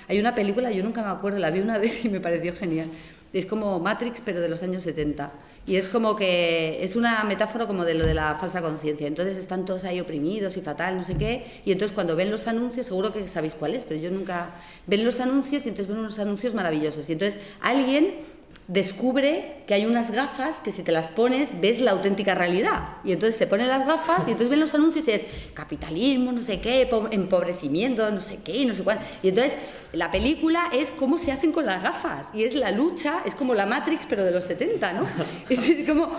Hay una película, yo nunca me acuerdo, la vi una vez y me pareció genial. Es como Matrix, pero de los años 70. Y es como que es una metáfora como de lo de la falsa conciencia. Entonces están todos ahí oprimidos y fatal, no sé qué. Y entonces cuando ven los anuncios, seguro que sabéis cuál es, pero yo nunca... Ven los anuncios y entonces ven unos anuncios maravillosos. Y entonces alguien descubre que hay unas gafas que si te las pones ves la auténtica realidad, y entonces se ponen las gafas y entonces ven los anuncios y es capitalismo, no sé qué, empobrecimiento, no sé qué, no sé cuál, y entonces la película es cómo se hacen con las gafas y es la lucha, es como la Matrix pero de los 70, ¿no? Es como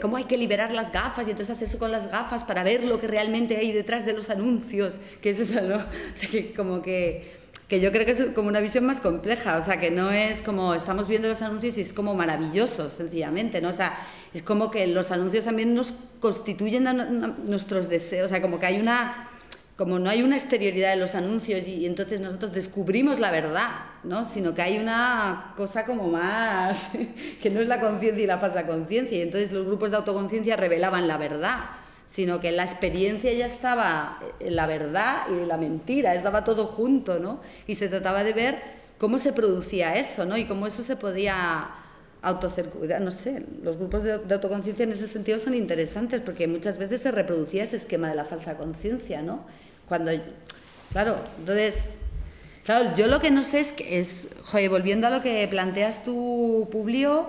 cómo hay que liberar las gafas y entonces hacer eso con las gafas para ver lo que realmente hay detrás de los anuncios, que es eso, ¿no? O sea, que como que que yo creo que es como una visión más compleja, o sea, que no es como estamos viendo los anuncios y es como maravilloso, sencillamente, ¿no? O sea, es como que los anuncios también nos constituyen nuestros deseos, o sea, como que hay una, como no hay una exterioridad en los anuncios y entonces nosotros descubrimos la verdad, ¿no? Sino que hay una cosa como más, que no es la conciencia y la falsa conciencia, y entonces los grupos de autoconciencia revelaban la verdad, sino que la experiencia ya estaba, la verdad y la mentira, estaba todo junto, ¿no? Y se trataba de ver cómo se producía eso, ¿no? Y cómo eso se podía autocercular, no sé, los grupos de autoconciencia en ese sentido son interesantes, porque muchas veces se reproducía ese esquema de la falsa conciencia, ¿no? Cuando, claro, entonces, claro, yo lo que no sé es, joder, volviendo a lo que planteas tú, Publio,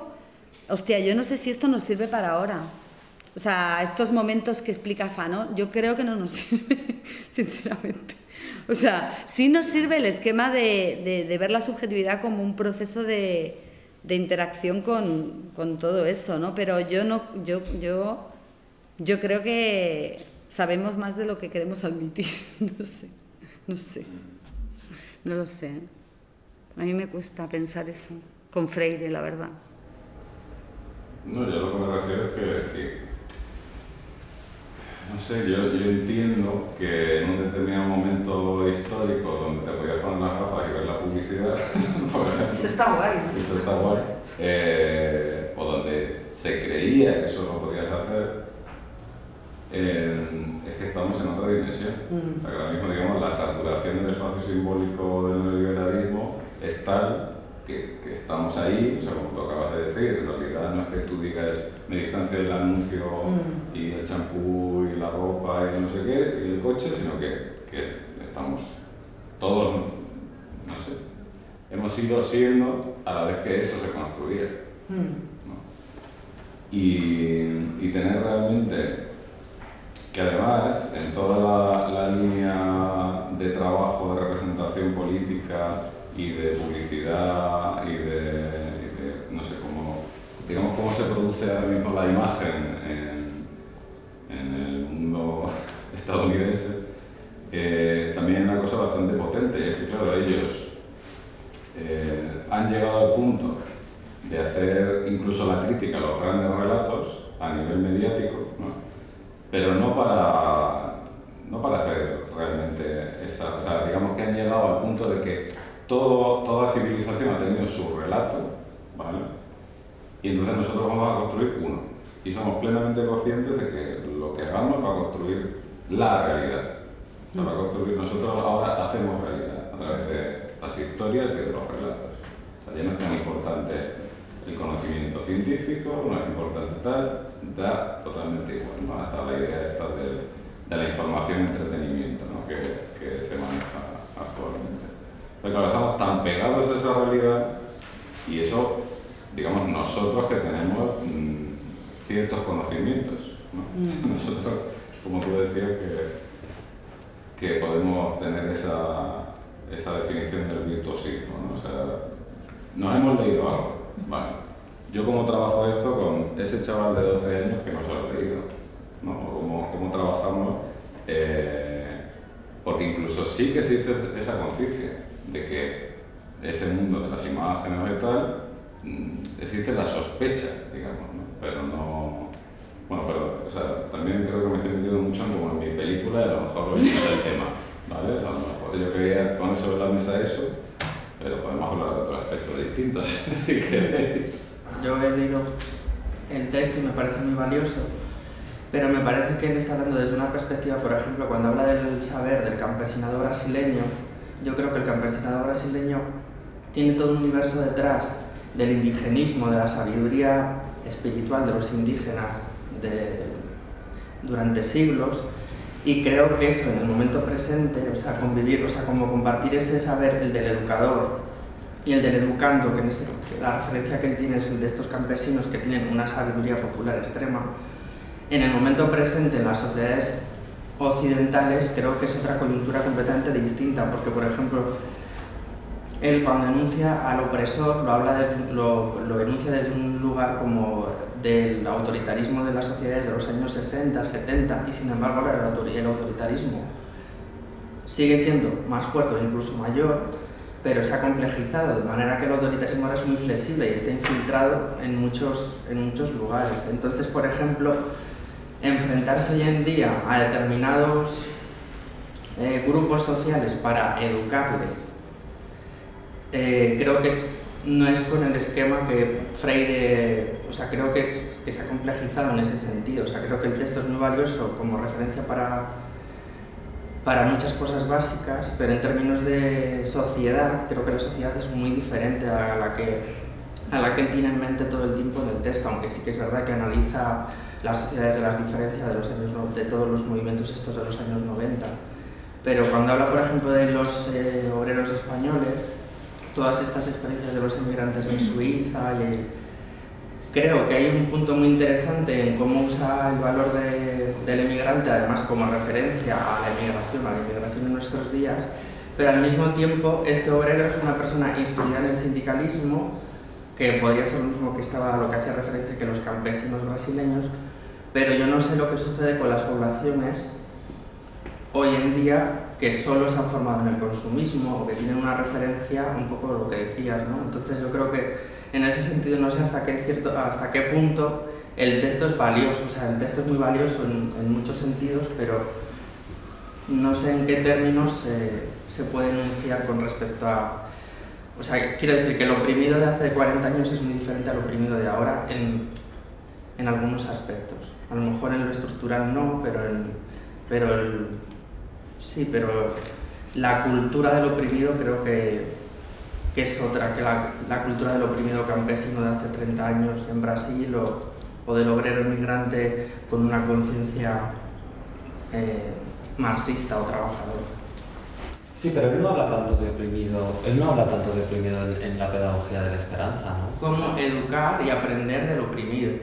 hostia, yo no sé si esto nos sirve para ahora. O sea, estos momentos que explica Fanon, yo creo que no nos sirve, sinceramente. O sea, sí nos sirve el esquema de ver la subjetividad como un proceso de interacción con todo eso, ¿no? Pero yo, no, yo creo que sabemos más de lo que queremos admitir. No sé, no sé. No lo sé. A mí me cuesta pensar eso, con Freire, la verdad. No, yo lo que me refiero es que no sé, yo entiendo que en un determinado momento histórico donde te podías poner las gafas y ver la publicidad, por ejemplo, eso está guay. Eso está guay. O donde se creía que eso lo podías hacer, es que estamos en otra dimensión. O sea, que ahora mismo, digamos, la saturación del espacio simbólico del neoliberalismo es tal que estamos ahí, o sea, como tú acabas de decir, en realidad no es que tú digas me distancio del anuncio y el champú y la ropa y no sé qué, y el coche, sino que estamos todos, no sé, hemos ido siendo a la vez que eso se construía, ¿no? Y tener realmente que además en toda la línea de trabajo, de representación política, y de publicidad y de no sé cómo, digamos, cómo se produce ahora mismo la imagen en el mundo estadounidense, también es una cosa bastante potente, y es que claro, ellos han llegado al punto de hacer incluso la crítica a los grandes relatos a nivel mediático, ¿no? Pero no para hacer realmente esa, o sea, digamos que han llegado al punto de que toda civilización ha tenido su relato, ¿vale? Y entonces nosotros vamos a construir uno. Y somos plenamente conscientes de que lo que hagamos va a construir la realidad. O sea, va a construir, nosotros ahora hacemos realidad a través de las historias y de los relatos. O sea, ya no es tan importante el conocimiento científico, no es importante tal, da totalmente igual, ¿no? Hasta la idea esta de la información y entretenimiento, ¿no? que se maneja actualmente. Pero claro, estamos tan pegados a esa realidad, y eso, digamos, nosotros que tenemos ciertos conocimientos, ¿no? Nosotros, como tú decías, que podemos tener esa definición del virtuosismo, ¿no? O sea, nos hemos leído algo, vale. Yo como trabajo esto con ese chaval de 12 años que no se lo ha leído, ¿no? Cómo trabajamos, porque incluso sí que existe esa conciencia de que ese mundo de las imágenes y tal, existe la sospecha, digamos, ¿no? Pero no... Bueno, pero, o sea, también creo que me estoy metiendo mucho como en mi película, y a lo mejor lo he hecho el tema, ¿vale? A lo mejor yo quería poner sobre la mesa eso, pero podemos hablar de otros aspectos distintos, si queréis. Yo he leído el texto y me parece muy valioso, pero me parece que él está hablando desde una perspectiva, por ejemplo, cuando habla del saber del campesinado brasileño. Yo creo que el campesinado brasileño tiene todo un universo detrás del indigenismo, de la sabiduría espiritual de los indígenas durante siglos, y creo que eso en el momento presente, o sea, convivir, o sea, como compartir ese saber, el del educador y el del educando, que en ese, la referencia que él tiene es el de estos campesinos que tienen una sabiduría popular extrema, en el momento presente en las sociedades occidentales creo que es otra coyuntura completamente distinta, porque por ejemplo él cuando enuncia al opresor lo enuncia desde un lugar como del autoritarismo de las sociedades de los años 60, 70, y sin embargo el autoritarismo sigue siendo más fuerte o incluso mayor pero se ha complejizado, de manera que el autoritarismo ahora es muy flexible y está infiltrado en muchos lugares. Entonces, por ejemplo, enfrentarse hoy en día a determinados grupos sociales para educarles, creo que no es con el esquema que Freire, o sea, creo que se ha complejizado en ese sentido, o sea, creo que el texto es muy valioso como referencia para muchas cosas básicas, pero en términos de sociedad, creo que la sociedad es muy diferente a la que él tiene en mente todo el tiempo en el texto, aunque sí que es verdad que analiza las sociedades de las diferencias de, de todos los movimientos estos de los años 90. Pero cuando habla, por ejemplo, de los obreros españoles, todas estas experiencias de los inmigrantes en Suiza, creo que hay un punto muy interesante en cómo usa el valor del emigrante, además como referencia a la inmigración en nuestros días, pero al mismo tiempo este obrero es una persona instruida en el sindicalismo, que podría ser lo mismo que estaba, lo que hacía referencia que los campesinos brasileños, pero yo no sé lo que sucede con las poblaciones hoy en día que solo se han formado en el consumismo o que tienen una referencia, un poco lo que decías, ¿no? Entonces yo creo que en ese sentido no sé hasta qué punto el texto es valioso, o sea, el texto es muy valioso en muchos sentidos, pero no sé en qué términos se puede enunciar con respecto a... O sea, quiero decir que el oprimido de hace 40 años es muy diferente al oprimido de ahora en algunos aspectos. A lo mejor en lo estructural no, pero la cultura del oprimido creo que es otra que la cultura del oprimido campesino de hace 30 años en Brasil o del obrero inmigrante con una conciencia marxista o trabajadora. Sí, pero él no habla tanto de oprimido, en la pedagogía de la esperanza, ¿no? Como educar y aprender del oprimido.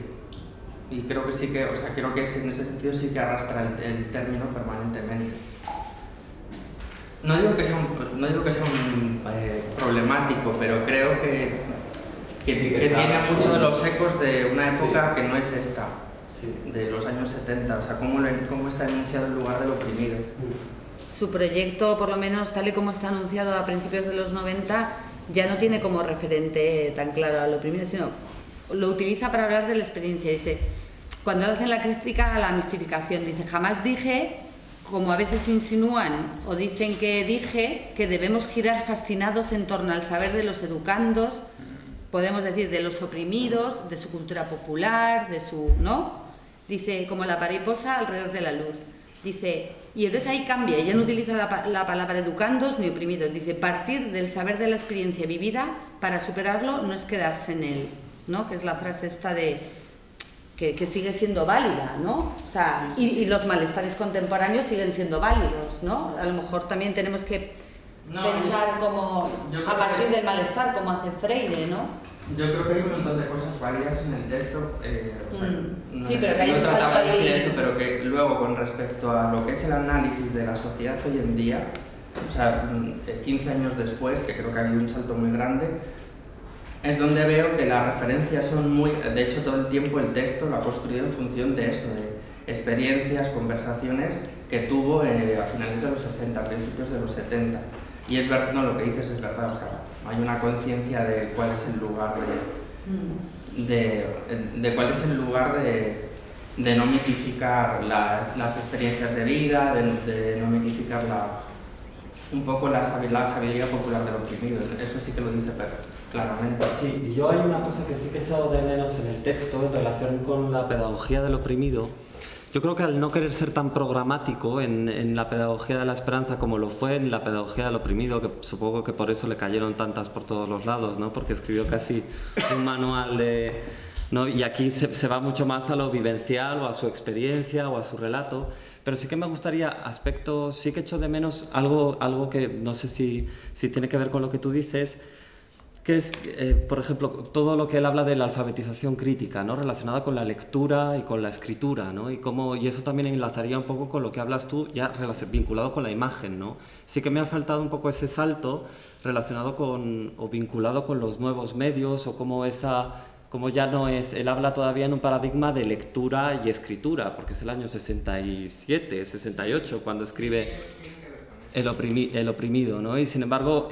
Y creo que sí que, o sea, creo que en ese sentido sí que arrastra el término permanentemente. No digo que sea un problemático, pero creo que tiene mucho de los ecos de una época que no es esta, de los años 70, o sea, cómo está enunciado el lugar del oprimido. Su proyecto, por lo menos tal y como está anunciado a principios de los 90, ya no tiene como referente tan claro al oprimido, sino lo utiliza para hablar de la experiencia. Dice, cuando hacen la crítica a la mistificación, dice, jamás dije, como a veces insinúan o dicen que dije, que debemos girar fascinados en torno al saber de los educandos, podemos decir de los oprimidos, de su cultura popular, de su... ¿no? Dice, como la mariposa alrededor de la luz. Dice, y entonces ahí cambia, ya no utiliza la palabra educandos ni oprimidos, dice, partir del saber de la experiencia vivida para superarlo no es quedarse en él, ¿no? Que es la frase esta de... Que sigue siendo válida, ¿no? O sea, y los malestares contemporáneos siguen siendo válidos, ¿no? A lo mejor también tenemos que pensar como a partir del malestar, como hace Freire, ¿no? Yo creo que hay un montón de cosas válidas en el texto, o sea, no trataba de decir eso, pero que luego con respecto a lo que es el análisis de la sociedad hoy en día, o sea, 15 años después, que creo que ha habido un salto muy grande, es donde veo que las referencias son muy... De hecho, todo el tiempo el texto lo ha construido en función de eso, de experiencias, conversaciones que tuvo a finales de los 60, principios de los 70. Y es verdad, no, lo que dices es verdad, o sea, hay una conciencia de cuál es el lugar de no mitificar las experiencias de vida, de no mitificar un poco la sabiduría popular del oprimido. Eso sí que lo dice Pedro. Claramente. Sí, y yo hay una cosa que sí que he echado de menos en el texto en relación con la pedagogía del oprimido. Yo creo que al no querer ser tan programático en la pedagogía de la esperanza como lo fue en la pedagogía del oprimido, que supongo que por eso le cayeron tantas por todos los lados, ¿no? Porque escribió casi un manual de... ¿no? Y aquí se va mucho más a lo vivencial o a su experiencia o a su relato. Pero sí que me gustaría aspectos, sí que echo de menos algo que no sé si tiene que ver con lo que tú dices, que es, por ejemplo, todo lo que él habla de la alfabetización crítica, ¿no? Relacionada con la lectura y con la escritura, ¿no? Y eso también enlazaría un poco con lo que hablas tú, ya vinculado con la imagen, ¿no? Sí que me ha faltado un poco ese salto relacionado con, o vinculado con los nuevos medios, o como ya no es, él habla todavía en un paradigma de lectura y escritura, porque es el año 67, 68, cuando escribe... el oprimido, ¿no? Y sin embargo,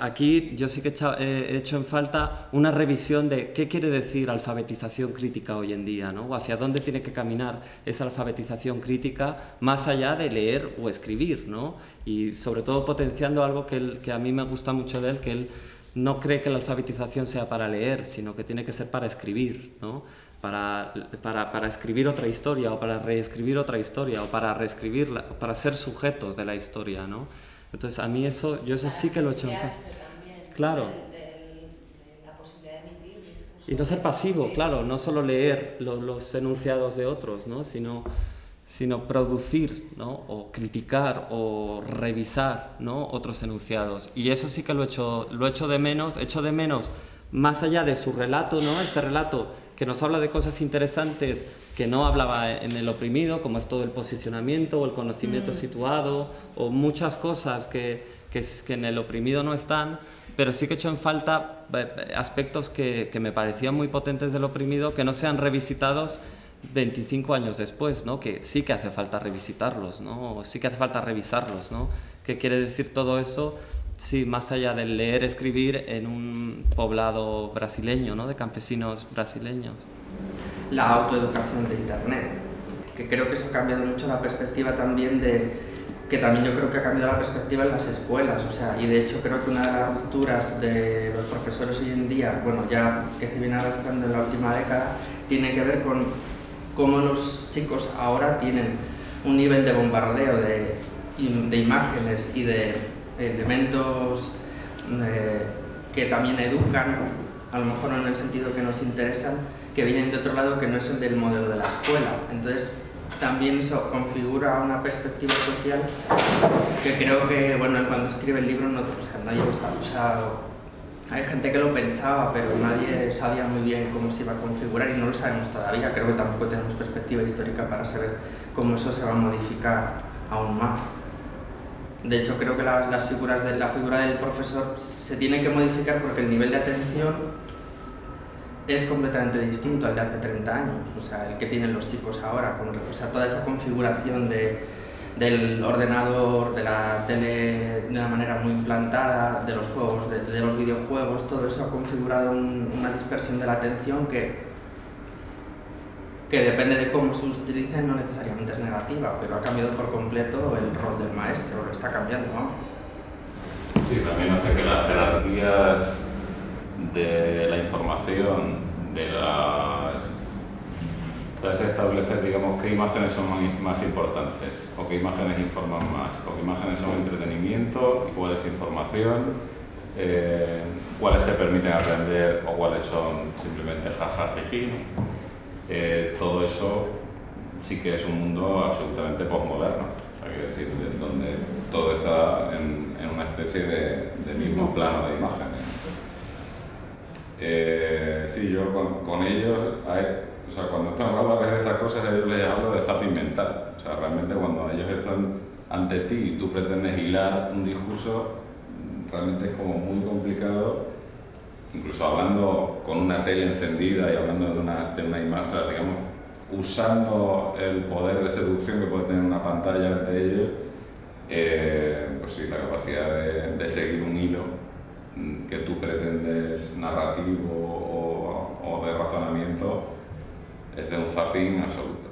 aquí yo sí que he hecho en falta una revisión de qué quiere decir alfabetización crítica hoy en día, ¿no? O hacia dónde tiene que caminar esa alfabetización crítica más allá de leer o escribir, ¿no? Y sobre todo potenciando algo que a mí me gusta mucho de él, que él no cree que la alfabetización sea para leer, sino que tiene que ser para escribir, ¿no? Para escribir otra historia, o para reescribir otra historia, o para reescribirla, para ser sujetos de la historia, ¿no? Entonces a mí eso, yo eso sí que lo he hecho en fácil. Claro. La posibilidad de emitir discurso. Y no ser pasivo, claro, no solo leer los enunciados de otros, ¿no? Sino producir, ¿no? O criticar o revisar, ¿no? Otros enunciados. Y eso sí que lo echo de menos, más allá de su relato, ¿no? Este relato que nos habla de cosas interesantes que no hablaba en El Oprimido, como es todo el posicionamiento o el conocimiento situado, o muchas cosas que en El Oprimido no están, pero sí que he hecho en falta aspectos que me parecían muy potentes del Oprimido, que no sean revisitados 25 años después, ¿no? Que sí que hace falta revisitarlos, ¿no? O sí que hace falta revisarlos, ¿no? ¿Qué quiere decir todo eso? Sí, más allá del leer, escribir en un poblado brasileño, ¿no? De campesinos brasileños. La autoeducación de Internet, que creo que eso ha cambiado mucho la perspectiva también yo creo que ha cambiado la perspectiva en las escuelas, o sea, y de hecho creo que una de las rupturas de los profesores hoy en día, bueno, ya que se viene arrastrando en la última década, tiene que ver con cómo los chicos ahora tienen un nivel de bombardeo de imágenes y de elementos que también educan, a lo mejor no en el sentido que nos interesan, que vienen de otro lado que no es el del modelo de la escuela. Entonces también eso configura una perspectiva social que creo que, bueno, cuando escribe el libro no, o sea, nadie lo sabe, o sea, hay gente que lo pensaba, pero nadie sabía muy bien cómo se iba a configurar y no lo sabemos todavía. Creo que tampoco tenemos perspectiva histórica para saber cómo eso se va a modificar aún más. De hecho, creo que la figura del profesor se tiene que modificar porque el nivel de atención es completamente distinto al de hace 30 años, o sea, el que tienen los chicos ahora, o sea, toda esa configuración del ordenador, de la tele de una manera muy implantada, de los juegos, de los videojuegos, todo eso ha configurado una dispersión de la atención que depende de cómo se utilicen, no necesariamente es negativa, pero ha cambiado por completo el rol del maestro, lo está cambiando, ¿no? Sí, también hace que las jerarquías de la información, tras establecer, digamos, qué imágenes son más importantes, o qué imágenes informan más, o qué imágenes son entretenimiento, y cuál es información, cuáles te permiten aprender, o cuáles son simplemente jajajiji. Todo eso sí que es un mundo absolutamente posmoderno, o sea, quiero decir, donde todo está en una especie de mismo plano de imágenes. Sí, yo con ellos, o sea, cuando están hablando de estas cosas, a ellos les hablo de zapping mental. O sea, realmente cuando ellos están ante ti y tú pretendes hilar un discurso, realmente es como muy complicado. Incluso hablando con una tele encendida y hablando de una imagen, o sea, digamos, usando el poder de seducción que puede tener una pantalla ante ellos, pues sí, la capacidad de seguir un hilo que tú pretendes narrativo o de razonamiento es de un zapping absoluto.